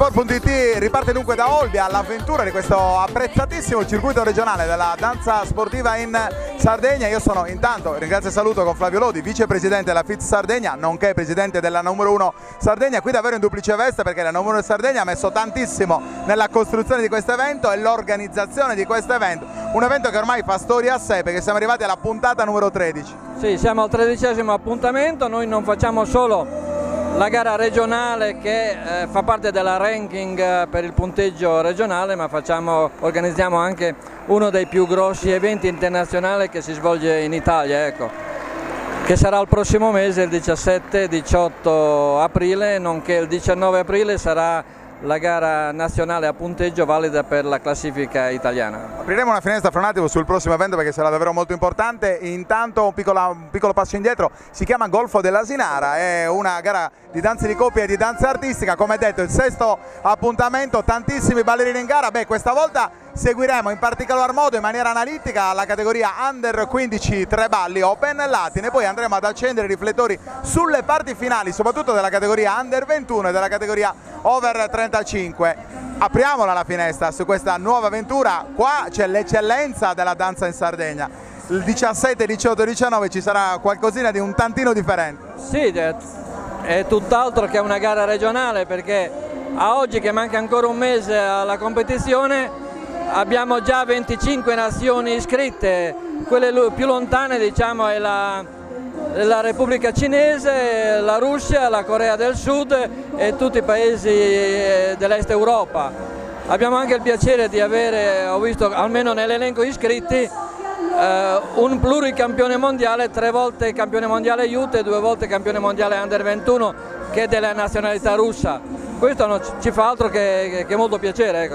Sport.it riparte dunque da Olbia all'avventura di questo apprezzatissimo circuito regionale della danza sportiva in Sardegna. Io sono intanto, ringrazio e saluto con Flavio Lodi, vicepresidente della FIDS Sardegna, nonché presidente della numero 1 Sardegna, qui davvero in duplice veste perché la numero 1 Sardegna ha messo tantissimo nella costruzione di questo evento e l'organizzazione di questo evento, un evento che ormai fa storia a sé perché siamo arrivati alla puntata numero 13. Sì, siamo al 13° appuntamento, noi non facciamo solo la gara regionale che fa parte della ranking per il punteggio regionale, ma organizziamo anche uno dei più grossi eventi internazionali che si svolge in Italia, ecco, che sarà il prossimo mese, il 17-18 aprile, nonché il 19 aprile sarà la gara nazionale a punteggio valida per la classifica italiana. Apriremo una finestra fra un attimo sul prossimo evento perché sarà davvero molto importante. Intanto un piccolo passo indietro, si chiama Golfo dell'Asinara, è una gara di danze di coppia e di danza artistica, come detto il 6° appuntamento, tantissimi ballerini in gara. Beh, questa volta seguiremo in particolar modo in maniera analitica la categoria Under 15 tre balli open latine, poi andremo ad accendere i riflettori sulle parti finali soprattutto della categoria Under 21 e della categoria Over 35. Apriamola la finestra su questa nuova avventura, qua c'è l'eccellenza della danza in Sardegna. Il 17, 18 e 19 ci sarà qualcosina di un tantino differente. Sì, è tutt'altro che una gara regionale perché a oggi che manca ancora un mese alla competizione abbiamo già 25 nazioni iscritte, quelle più lontane diciamo è la Repubblica Cinese, la Russia, la Corea del Sud e tutti i paesi dell'Est Europa. Abbiamo anche il piacere di avere, ho visto almeno nell'elenco iscritti, un pluricampione mondiale, 3 volte campione mondiale Youth e 2 volte campione mondiale Under 21 che è della nazionalità russa. Questo non ci fa altro che molto piacere.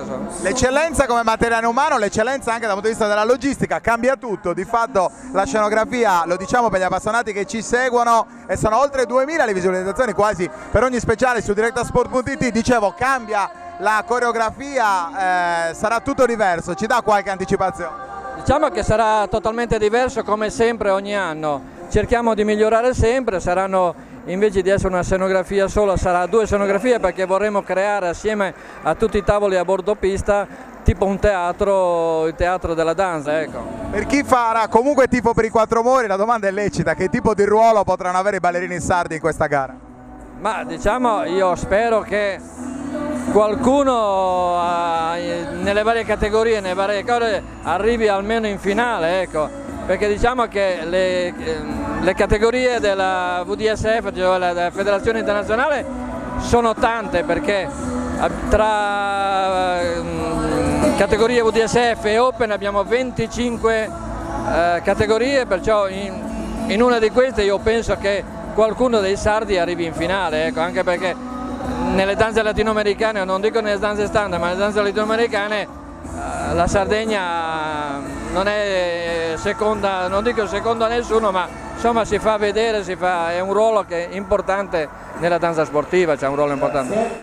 L'eccellenza come materiale umano, l'eccellenza anche dal punto di vista della logistica, cambia tutto, di fatto la scenografia, lo diciamo per gli appassionati che ci seguono e sono oltre 2000 le visualizzazioni quasi per ogni speciale su DirettaSport.it, dicevo cambia la coreografia, sarà tutto diverso, ci dà qualche anticipazione? Diciamo che sarà totalmente diverso come sempre ogni anno, cerchiamo di migliorare sempre, saranno invece di essere una scenografia sola sarà 2 scenografie perché vorremmo creare assieme a tutti i tavoli a bordo pista tipo un teatro, il teatro della danza, ecco. Per chi farà comunque tifo per i 4 mori la domanda è lecita, che tipo di ruolo potranno avere i ballerini sardi in questa gara? Ma diciamo io spero che qualcuno nelle varie categorie, arrivi almeno in finale, ecco. Perché diciamo che le categorie della WDSF, cioè della Federazione Internazionale, sono tante perché tra categorie WDSF e Open abbiamo 25 categorie, perciò in una di queste io penso che qualcuno dei sardi arrivi in finale, ecco, anche perché nelle danze latinoamericane, non dico nelle danze standard, ma nelle danze latinoamericane la Sardegna non è seconda, non dico seconda a nessuno, ma insomma si fa vedere, è un ruolo che è importante nella danza sportiva, c'è un ruolo importante.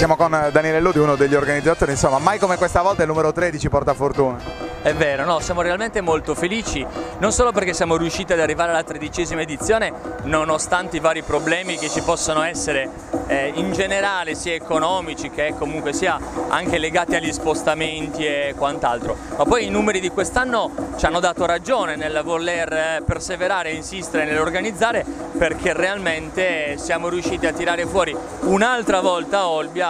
Siamo con Daniele Lodi, uno degli organizzatori, insomma mai come questa volta il numero 13 porta fortuna. È vero, no, siamo realmente molto felici, non solo perché siamo riusciti ad arrivare alla 13ª edizione, nonostante i vari problemi che ci possono essere in generale, sia economici che comunque sia anche legati agli spostamenti e quant'altro, ma poi i numeri di quest'anno ci hanno dato ragione nel voler perseverare e insistere nell'organizzare, perché realmente siamo riusciti a tirare fuori un'altra volta Olbia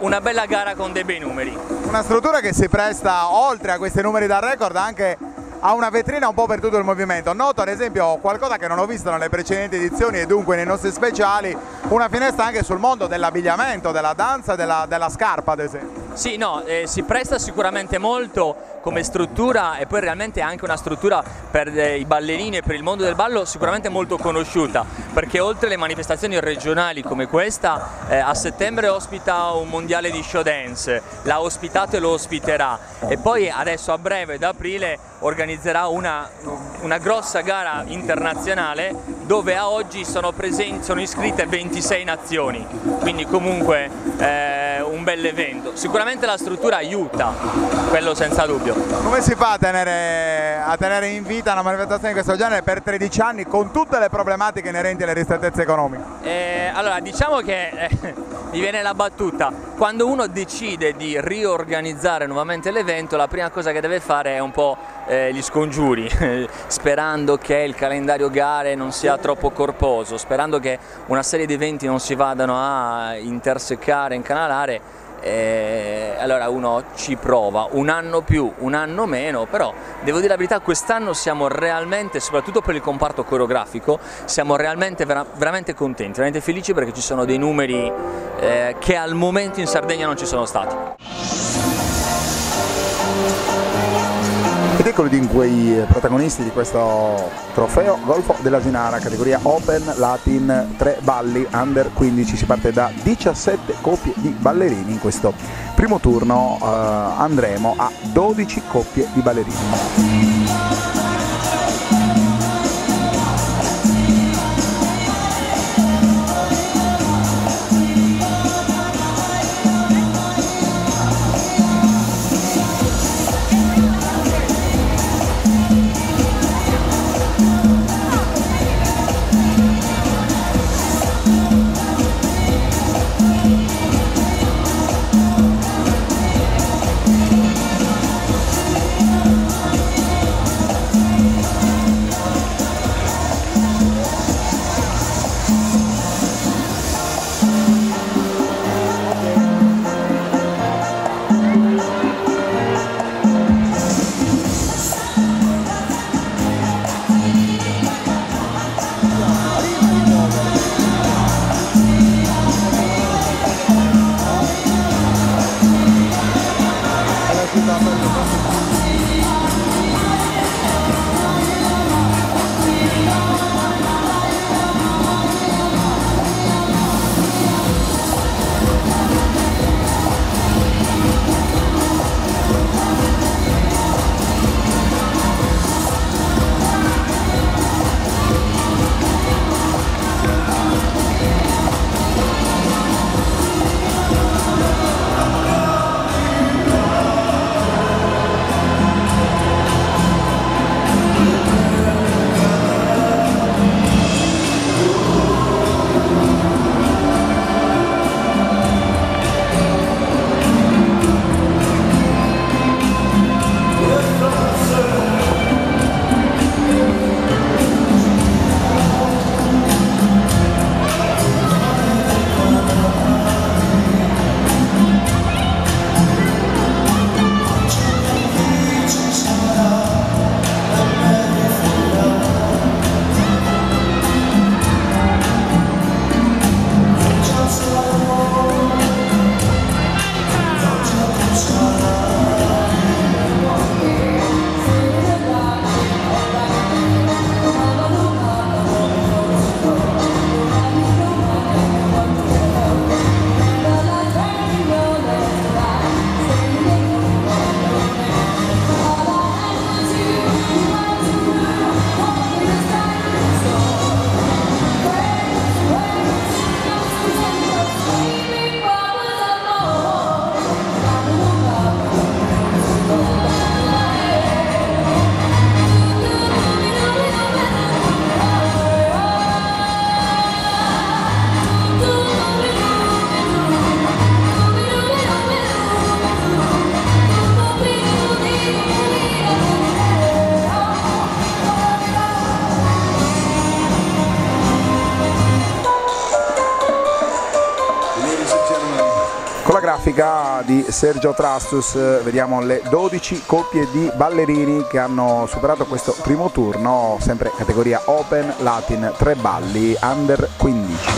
una bella gara con dei bei numeri. Una struttura che si presta oltre a questi numeri da record anche a una vetrina un po' per tutto il movimento. Noto ad esempio qualcosa che non ho visto nelle precedenti edizioni e dunque nei nostri speciali, una finestra anche sul mondo dell'abbigliamento, della danza, della scarpa ad esempio. Sì, no, si presta sicuramente molto come struttura, e poi realmente è anche una struttura per i ballerini e per il mondo del ballo sicuramente molto conosciuta, perché oltre alle manifestazioni regionali come questa, a settembre ospita un mondiale di show dance, l'ha ospitato e lo ospiterà, e poi adesso a breve, da aprile, organizzerà una grossa gara internazionale dove a oggi sono iscritte 26 nazioni, quindi comunque un bel evento. Sicuramente la struttura aiuta, quello senza dubbio. Come si fa a tenere in vita una manifestazione di questo genere per 13 anni con tutte le problematiche inerenti alle ristrettezze economiche? Allora, diciamo che mi viene la battuta: quando uno decide di riorganizzare nuovamente l'evento, la prima cosa che deve fare è un po' gli scongiuri, sperando che il calendario gare non sia troppo corposo, sperando che una serie di eventi non si vadano a intersecare, incanalare. Allora uno ci prova, un anno più, un anno meno, però devo dire la verità, quest'anno siamo realmente, soprattutto per il comparto coreografico, siamo realmente veramente contenti, veramente felici, perché ci sono dei numeri che al momento in Sardegna non ci sono stati. Ed eccoli dunque i protagonisti di questo trofeo Golfo dell'Asinara, categoria Open Latin, 3 balli under 15, si parte da 17 coppie di ballerini. In questo primo turno andremo a 12 coppie di ballerini. Di Sergio Trassos vediamo le 12 coppie di ballerini che hanno superato questo primo turno, sempre categoria Open Latin, 3 balli under 15.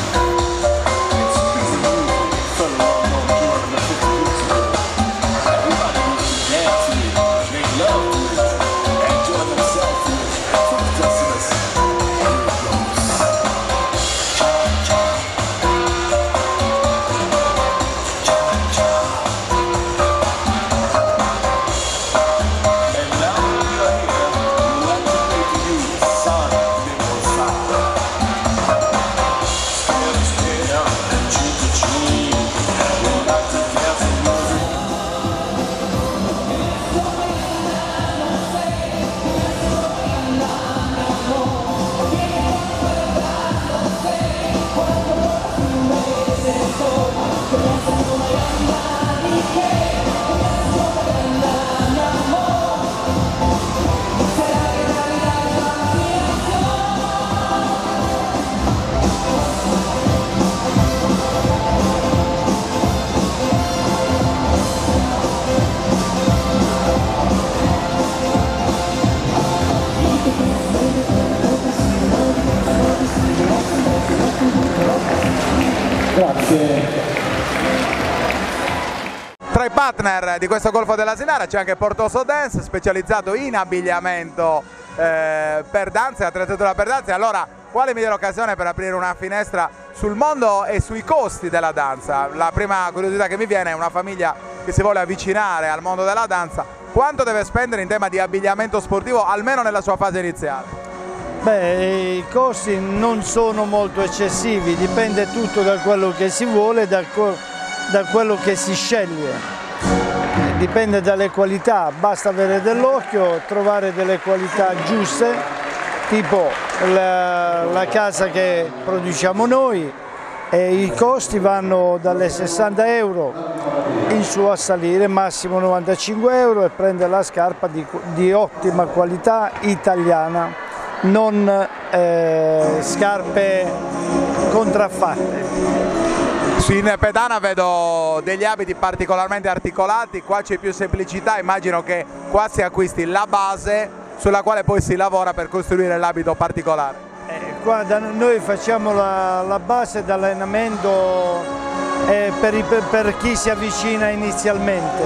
partner di questo Golfo dell'Asinara c'è anche Portoso Dance, specializzato in abbigliamento per danze, attrezzatura per danze. Allora, quale migliore occasione per aprire una finestra sul mondo e sui costi della danza? La prima curiosità che mi viene è: una famiglia che si vuole avvicinare al mondo della danza, quanto deve spendere in tema di abbigliamento sportivo, almeno nella sua fase iniziale? Beh, i costi non sono molto eccessivi, dipende tutto da quello che si vuole, da quello che si sceglie. Dipende dalle qualità, basta avere dell'occhio, trovare delle qualità giuste, tipo la casa che produciamo noi, e i costi vanno dalle 60 euro in su a salire, massimo 95 euro, e prende la scarpa di ottima qualità italiana, non scarpe contraffatte. In pedana vedo degli abiti particolarmente articolati, qua c'è più semplicità, immagino che qua si acquisti la base sulla quale poi si lavora per costruire l'abito particolare. Qua noi facciamo la base d'allenamento per chi si avvicina inizialmente,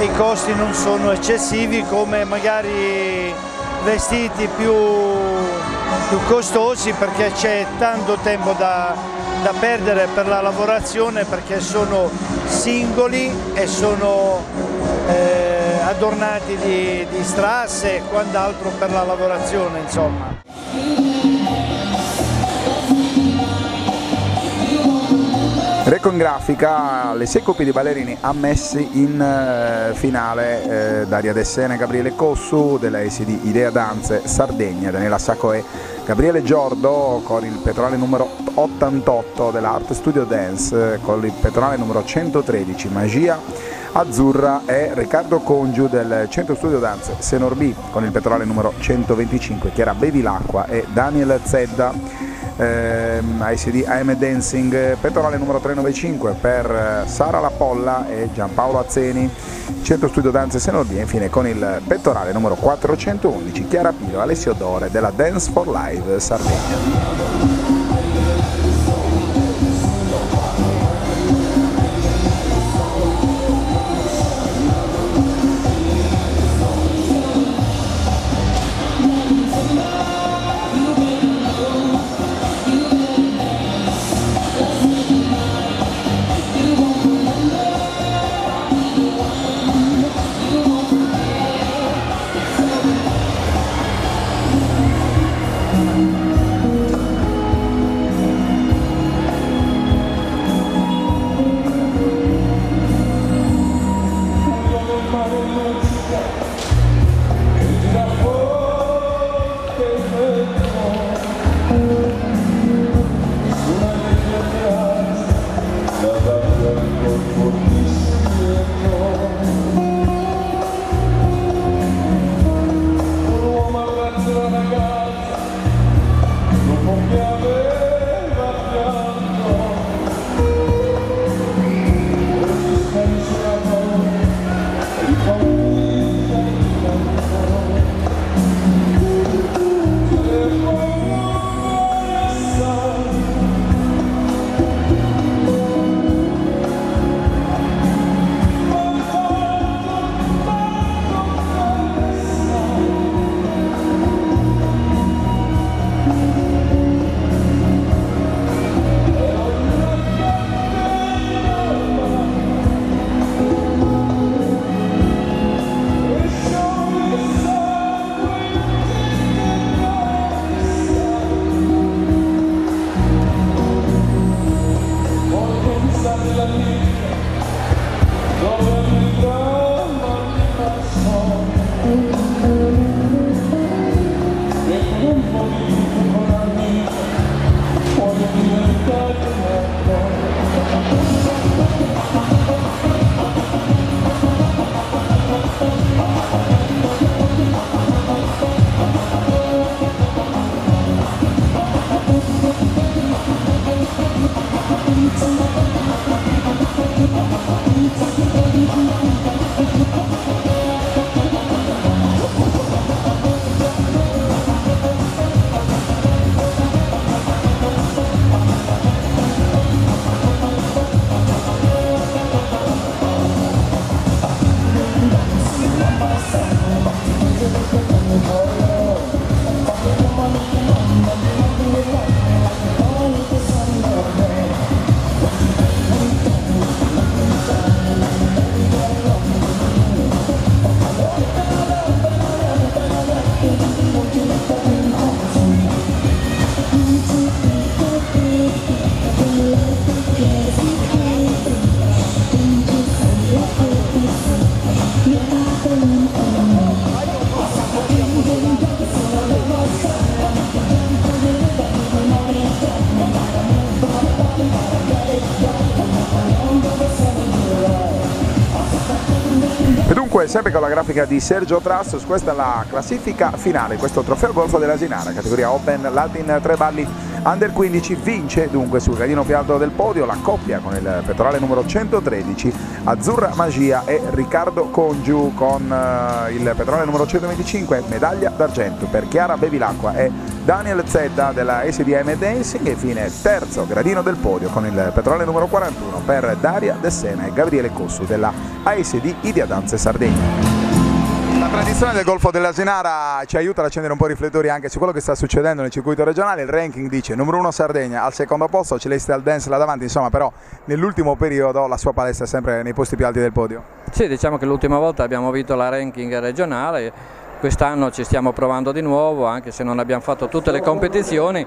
e i costi non sono eccessivi come magari vestiti più costosi, perché c'è tanto tempo da perdere per la lavorazione, perché sono singoli e sono adornati di strasse e quant'altro per la lavorazione, insomma. Reco in grafica le 6 coppie di ballerini ammessi in finale: Daria Dessene, Gabriele Cossu della ASD Idea Danze Sardegna, Daniela Saccoe, Gabriele Giordo con il petronale numero 88 dell'Art Studio Dance, con il petronale numero 113 Magia Azzurra, e Riccardo Congiu del Centro Studio Danze Senorbì con il petronale numero 125 Chiara Bevilacqua e Daniel Zedda, ICD AM Dancing, petronale numero 395 per Sara La Polla e Gianpaolo Azzeni, Centro Studio Danze e Senodia, infine con il pettorale numero 411 Chiara Piro e Alessio Dore della Dance for Live Sardegna. Sempre con la grafica di Sergio Trassos, questa è la classifica finale, questo trofeo Golfo dell'Asinara, categoria Open Latin 3 balli Under 15, vince dunque sul gradino più alto del podio la coppia con il pettorale numero 113, Azzurra Magia e Riccardo Congiu, con il pettorale numero 125, medaglia d'argento per Chiara Bevilacqua e Daniel Zedda della ASD AM Dancing, e infine terzo gradino del podio con il pettorale numero 41 per Daria Dessene e Gabriele Cossu della ASD Idea Danze Sardegna. La tradizione del Golfo dell'Asinara ci aiuta ad accendere un po' i riflettori anche su quello che sta succedendo nel circuito regionale. Il ranking dice numero 1 Sardegna al secondo posto, Celestial Dance là davanti, insomma, però nell'ultimo periodo la sua palestra è sempre nei posti più alti del podio. Sì, diciamo che l'ultima volta abbiamo vinto la ranking regionale, quest'anno ci stiamo provando di nuovo, anche se non abbiamo fatto tutte le competizioni.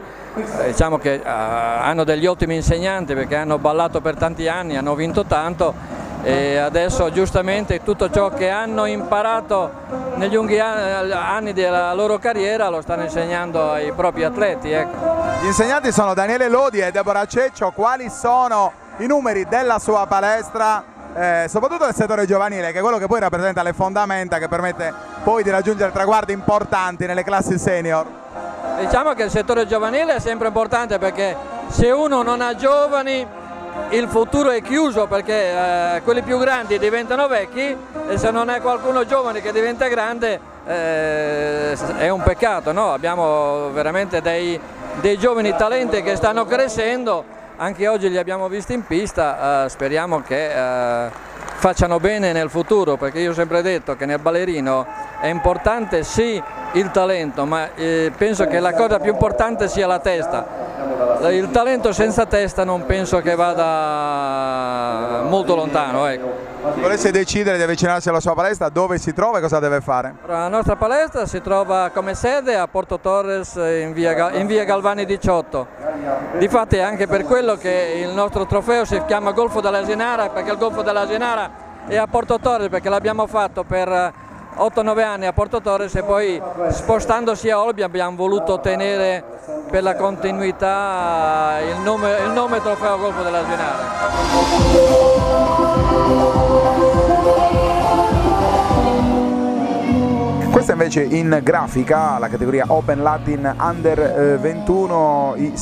Diciamo che hanno degli ottimi insegnanti, perché hanno ballato per tanti anni, hanno vinto tanto, e adesso giustamente tutto ciò che hanno imparato negli lunghi anni della loro carriera lo stanno insegnando ai propri atleti, ecco. Gli insegnanti sono Daniele Lodi e Deborah Ceccio. Quali sono i numeri della sua palestra, soprattutto nel settore giovanile, che è quello che poi rappresenta le fondamenta che permette poi di raggiungere traguardi importanti nelle classi senior? Diciamo che il settore giovanile è sempre importante, perché se uno non ha giovani il futuro è chiuso, perché quelli più grandi diventano vecchi, e se non è qualcuno giovane che diventa grande è un peccato, no? Abbiamo veramente dei giovani talenti che stanno crescendo, anche oggi li abbiamo visti in pista, speriamo che facciano bene nel futuro, perché io ho sempre detto che nel ballerino è importante sì il talento, ma penso che la cosa più importante sia la testa. Il talento senza testa non penso che vada molto lontano, ecco. Se volesse decidere di avvicinarsi alla sua palestra, dove si trova e cosa deve fare? La nostra palestra si trova come sede a Porto Torres in via Galvani 18. Difatti è anche per quello che il nostro trofeo si chiama Golfo dell'Asinara, perché il Golfo dell'Asinara è a Porto Torres, perché l'abbiamo fatto per 8-9 anni a Porto Torres, e poi spostandosi a Olbia abbiamo voluto tenere per la continuità il nome trofeo Golfo dell'Asinara. Questa invece in grafica la categoria Open Latin Under 21, le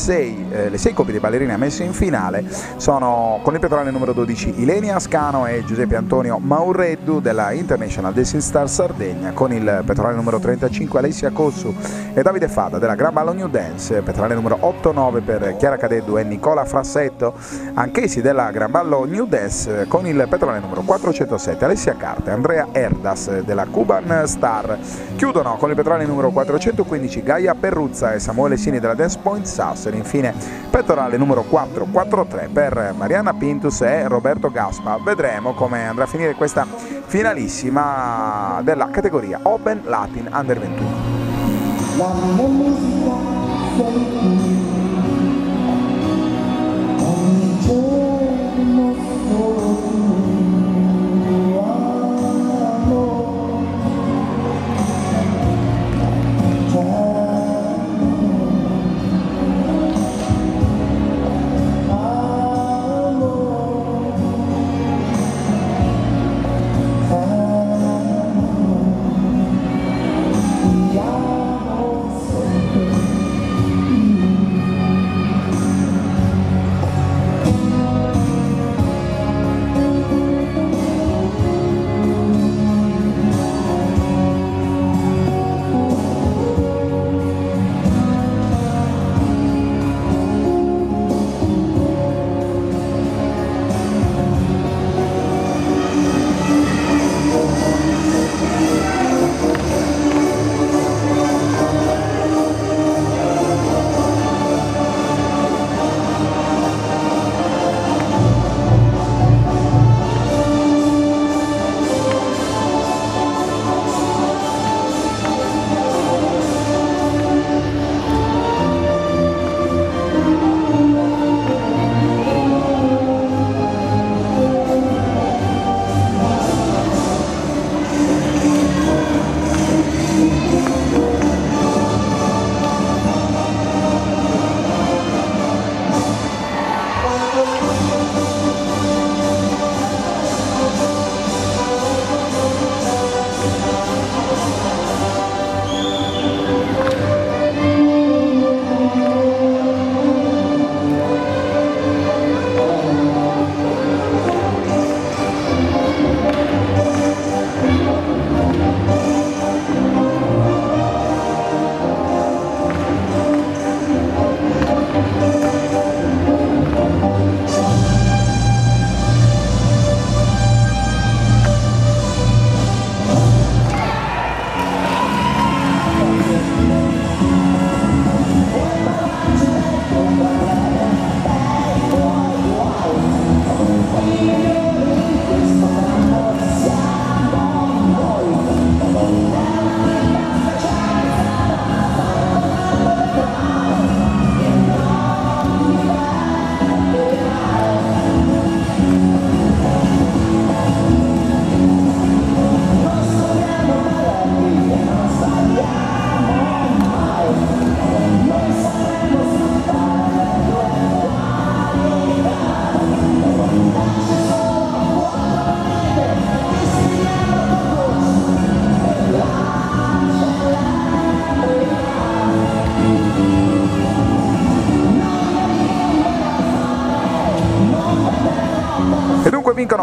sei coppie di ballerine messe in finale sono con il pettorale numero 12 Ilenia Ascano e Giuseppe Antonio Maurreddu della International Dancing Star Sardegna, con il pettorale numero 35 Alessia Cossu e Davide Fada della Gramballo New Dance, pettorale numero 8-9 per Chiara Cadeddu e Nicola Frassetto, anch'essi della Gramballo New Dance, con il pettorale numero 407 Alessia Carta e Andrea Erdas della Cuban Star. Chiudono con il pettorale numero 415 Gaia Perruzza e Samuele Sini della Dance Point Sassari, infine pettorale numero 443 per Marianna Pintus e Roberto Gaspa. Vedremo come andrà a finire questa finalissima della categoria Open Latin Under 21.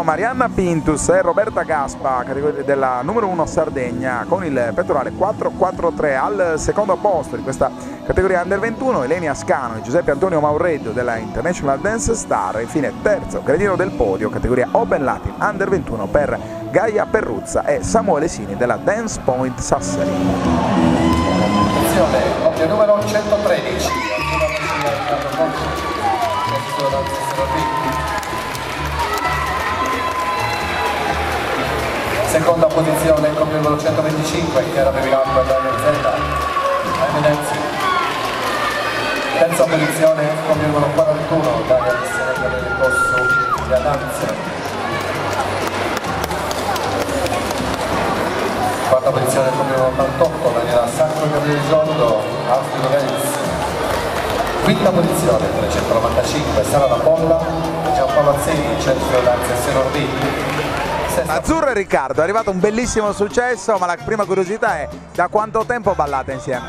Marianna Pintus e Roberto Gaspa, categoria della numero 1 Sardegna, con il pettorale 4-4-3. Al secondo posto di questa categoria under 21 Elenia Scano e Giuseppe Antonio Maureggio della International Dance Star. Infine terzo gradino del podio, categoria Open Latin under 21, per Gaia Perruzza e Samuele Sini della Dance Point Sassari. Attenzione, coppia numero 113. Seconda posizione, coppia numero 125, Chiara Bevilacqua e Daniel Zedda, AM Dancing. Terza posizione, coppia numero 41, Daria Dessene e Gabriele Cossu, Idea Danze. Quarta posizione, coppia numero 88, Daniela Saccoe e Gabriele Giordo, ASD Idea Danze. Quinta posizione, 395, Sara La Polla e Gianpaolo Azzeni, Centro Studio Danze e Senorbì. Azzurra e Riccardo, è arrivato un bellissimo successo, ma la prima curiosità è: da quanto tempo ballate insieme?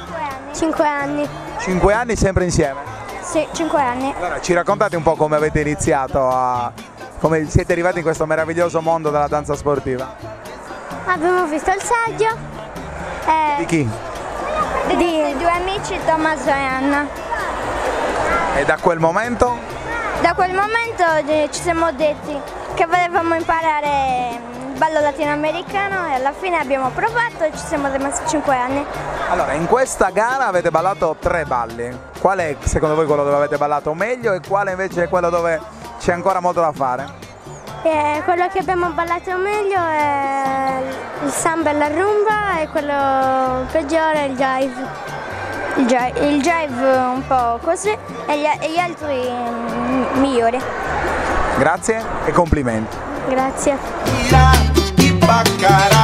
5 anni. 5 anni sempre insieme? Sì, 5 anni. Allora, ci raccontate un po' come avete iniziato, come siete arrivati in questo meraviglioso mondo della danza sportiva? Abbiamo visto il saggio di chi? Di due amici, Tommaso e Anna. E da quel momento? Da quel momento ci siamo detti che volevamo imparare il ballo latinoamericano e alla fine abbiamo provato e ci siamo rimasti 5 anni. Allora, in questa gara avete ballato 3 balli. Qual è secondo voi quello dove avete ballato meglio e quale invece è quello dove c'è ancora molto da fare? Quello che abbiamo ballato meglio è il samba e la rumba, e quello peggiore è il jive. Il jive un po' così e gli altri migliori. Grazie e complimenti. Grazie.